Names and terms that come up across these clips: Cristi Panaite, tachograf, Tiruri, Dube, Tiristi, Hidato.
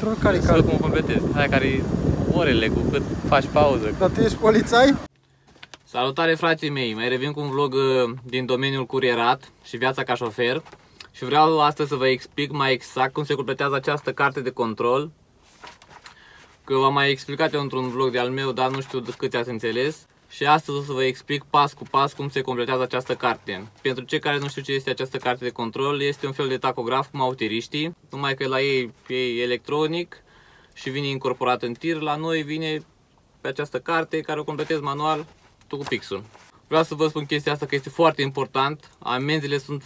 control care să cum completezi. Hai care orele cu cât faci pauză. Dar tu ești polițai? Salutare frații mei, mai revin cu un vlog din domeniul curierat și viața ca șofer. Și vreau astăzi să vă explic mai exact cum se completează această carte de control. Că v-am mai explicat eu într-un vlog de al meu, dar nu știu câți ați înțeles. Și astăzi o să vă explic pas cu pas cum se completează această carte. Pentru cei care nu știu ce este această carte de control, este un fel de tachograf cum au tiriștii, numai că la ei e electronic și vine incorporat în tir. La noi vine pe această carte care o completezi manual tu cu pixul. Vreau să vă spun chestia asta că este foarte important. Amenzile sunt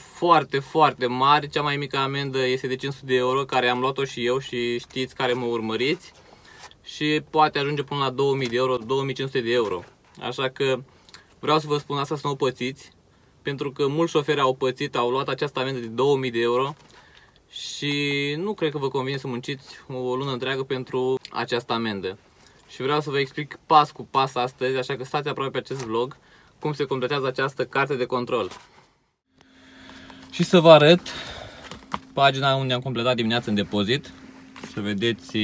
foarte mari. Cea mai mică amendă este de 500 de euro care am luat-o și eu și știți care mă urmăriți. Și poate ajunge până la 2000 de euro, 2500 de euro. Așa că vreau să vă spun asta să nu o pățiți, pentru că mulți șoferi au pățit, au luat această amendă de 2000 de euro și nu cred că vă convine să munciți o lună întreagă pentru această amendă. Și vreau să vă explic pas cu pas astăzi, așa că stați aproape pe acest vlog, cum se completează această carte de control. Și să vă arăt pagina unde am completat dimineața în depozit, să vedeți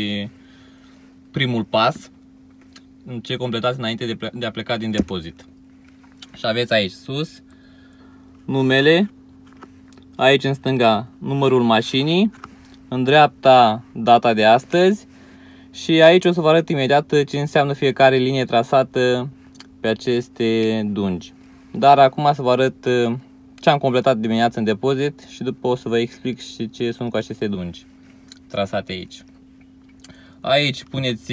primul pas. Ce completați înainte de a pleca din depozit. Și aveți aici sus numele, aici în stânga numărul mașinii, în dreapta data de astăzi și aici o să vă arăt imediat ce înseamnă fiecare linie trasată pe aceste dungi. Dar acum să vă arăt ce am completat dimineața în depozit și după o să vă explic și ce sunt cu aceste dungi trasate aici. Aici puneți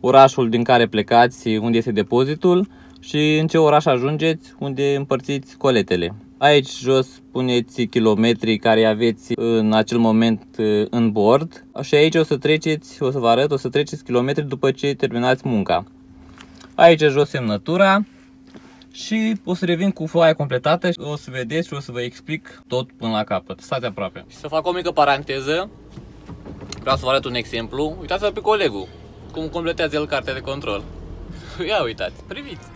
orașul din care plecați, unde este depozitul și în ce oraș ajungeți, unde împărțiți coletele. Aici jos puneți kilometrii care aveți în acel moment în bord și aici o să treceți, o să vă arăt, o să treceți kilometri după ce terminați munca. Aici jos semnătura și o să revin cu foaia completată și o să vedeți și o să vă explic tot până la capăt. Stați aproape. Și să fac o mică paranteză, vreau să vă arăt un exemplu. Uitați-vă pe colegul cum completează el cartea de control. Ia uitați, priviți!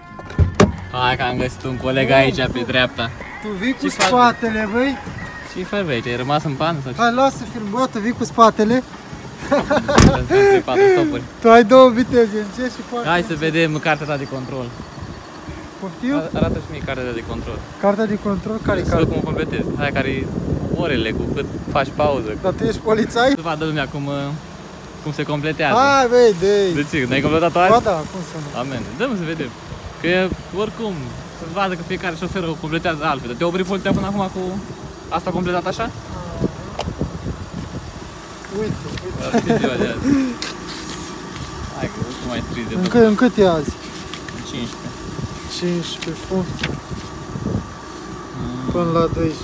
Hai că am găsit un coleg aici pe dreapta. Tu vii cu spatele, băi? Ce-i faci, băi? Ai rămas în pană sau ce? Hai, lasă filmul, tu vii cu spatele. Tu ai două viteze, în ce și poate. Hai să vedem cartea ta de control. Poftim? Arată și mie cartea ta de control. Cartea de control? Care-i cartea? Să văd cum completezi. Hai, care-i orele, cu cât faci pauză. Dar tu ești polițai? Să vadă lumea cum se completează. Hai, băi, de ce? N-ai completat-o azi? Ba da, cum să nu. Amen. Dă-mă să vedem. Că oricum, să vadă că fiecare șofer o completează altfel. Dar te opri poliția până acum cu asta completat așa? Uite. Ziua de azi. Hai că nu mai strizi de tot. În cât e azi? În 15. 15, poftă. Până la 12.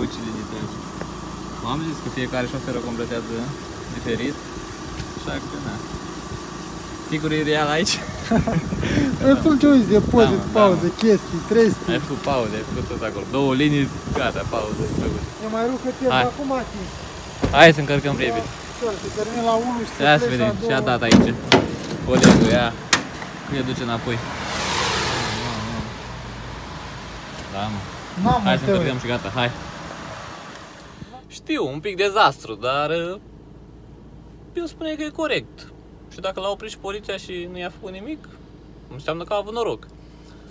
Uite ce din 12. M-am zis că fiecare șofer o completează diferit, așa că na. Sigur e real aici? Păi ce uiți, depozit, pauză, chestii, trestii. Ai făcut pauze, ai făcut tot acolo. Două linii, gata, pauză. Eu mai rup că te iau acum timp. Hai să încărcăm repede. Să termin la 1 și să pleci la 2. Ia să vedem ce a dat aici. Colegul ea, cum e duce înapoi. Da, mă. Hai să încărcăm și gata, hai. Știu, un pic dezastru, dar eu spune că e corect. Și dacă l-a oprit și poliția și nu i-a făcut nimic, înseamnă că a avut noroc.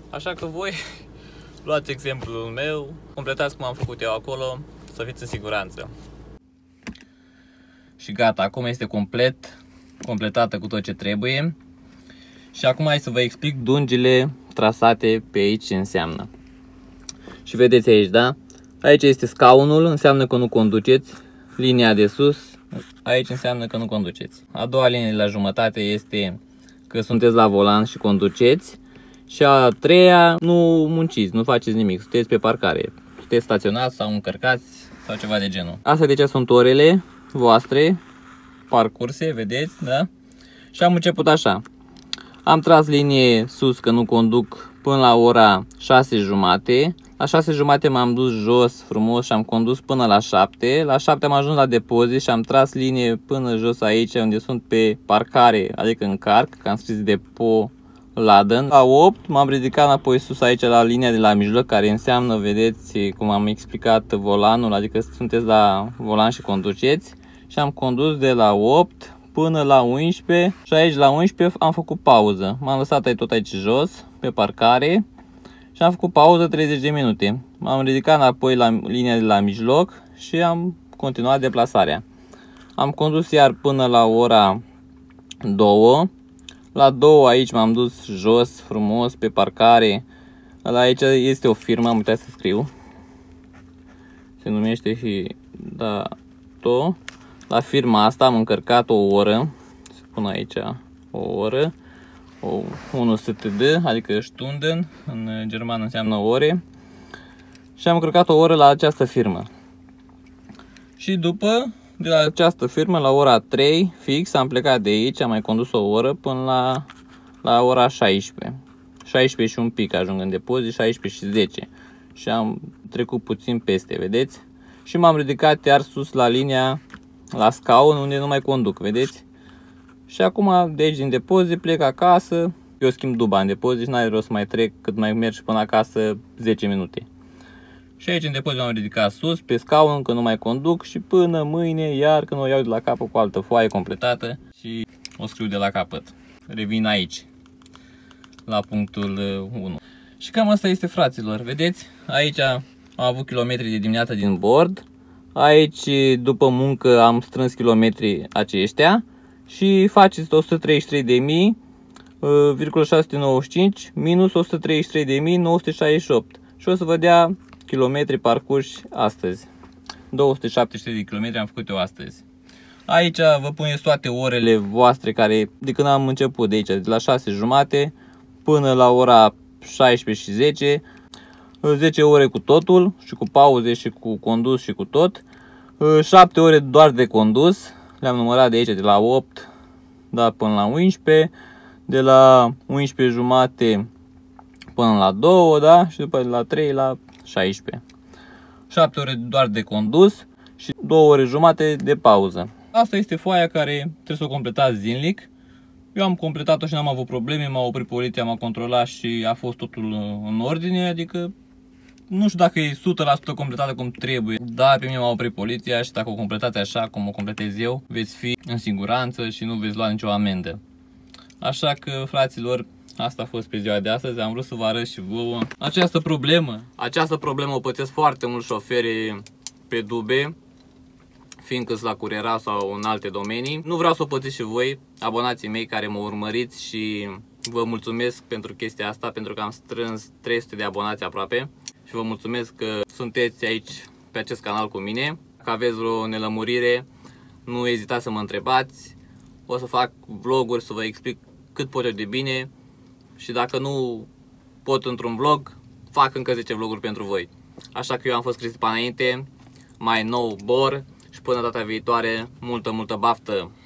Așa că voi luați exemplul meu, completați cum am făcut eu acolo, să fiți în siguranță. Și gata, acum este completată cu tot ce trebuie. Și acum hai să vă explic dungile trasate pe aici ce înseamnă. Și vedeți aici, da? Aici este scaunul, înseamnă că nu conduceți, linia de sus. Aici înseamnă că nu conduceți. A doua linie la jumătate este că sunteți la volan și conduceți. Și a treia, nu munciți, nu faceți nimic, sunteți pe parcare. Sunteți staționați sau încărcați sau ceva de genul. Astea deci sunt orele voastre parcurse, vedeți, da? Și am început așa. Am tras linie sus că nu conduc până la ora 6:30. La 6:30 m-am dus jos frumos și am condus până la 7. La 7 am ajuns la depozit și am tras linie până jos aici unde sunt pe parcare, adică în carc, că am scris depo laden. La 8 m-am ridicat înapoi sus aici la linia de la mijloc, care înseamnă, vedeți cum am explicat, volanul, adică sunteți la volan și conduceți. și am condus de la 8 până la 11 și aici la 11 am făcut pauză. M-am lăsat tot aici jos, pe parcare, și am făcut pauză 30 de minute. M-am ridicat înapoi la linia de la mijloc și am continuat deplasarea. Am condus iar până la ora 2. La 2 aici m-am dus jos frumos pe parcare. La aici este o firmă, am uitat să scriu. Se numește Hidato. La firma asta am încărcat o oră. Să pun aici o oră. 1 std, adică stunden, în german înseamnă ore. Și am încărcat o oră la această firmă. Și după, de la această firmă, la ora 3 fix, am plecat de aici, am mai condus o oră până la ora 16. 16 și un pic ajung în depozit, 16 și 10. Și am trecut puțin peste, vedeți? Și m-am ridicat iar sus la linia, la scaun, unde nu mai conduc, vedeți? Și acum, de aici din depozit, plec acasă. Eu schimb duba în depozit, n-are rost să mai trec, cât mai merg și până acasă 10 minute. Și aici în depozit m-am ridicat sus, pe scaun, că nu mai conduc și până mâine, iar când o iau de la capăt cu altă foaie completată și o scriu de la capăt. Revin aici, la punctul 1. Și cam asta este, fraților, vedeți? Aici am avut kilometri de dimineața din bord. Aici, după muncă, am strâns kilometri aceștia. Și faceți 133.695 minus 133.968 și o să vă dea kilometri parcurși astăzi. 273 de kilometri am făcut eu astăzi. Aici vă puneți toate orele voastre care, de când am început de aici, de la 6:30 până la ora 16:10, 10 ore cu totul și cu pauze și cu condus și cu tot, 7 ore doar de condus. Le-am numărat de aici, de la 8, da, până la 11, de la 11:30 până la 2, da, și după de la 3 la 16. 7 ore doar de condus și 2 ore jumate de pauză. Asta este foaia care trebuie să o completați zilnic. Eu am completat-o și n-am avut probleme, m-a oprit poliția, m-a controlat și a fost totul în ordine, adică nu știu dacă e 100% completată cum trebuie, dar pe mine m-a oprit poliția și dacă o completați așa cum o completez eu, veți fi în siguranță și nu veți lua nicio amendă. Așa că, fraților, asta a fost pe ziua de astăzi, am vrut să vă arăt și vouă această problemă. Această problemă o pățesc foarte mult șoferii pe dube, fiindcă sunt la curiera sau în alte domenii. Nu vreau să o pățiți și voi, abonații mei care mă urmăriți, și vă mulțumesc pentru chestia asta, pentru că am strâns 300 de abonați aproape. Și vă mulțumesc că sunteți aici pe acest canal cu mine. Dacă aveți vreo nelămurire, nu ezitați să mă întrebați. O să fac vloguri să vă explic cât pot eu de bine. Și dacă nu pot într-un vlog, fac încă 10 vloguri pentru voi. Așa că eu am fost Cristi Panaite, mai nou bor, și până data viitoare, multă baftă!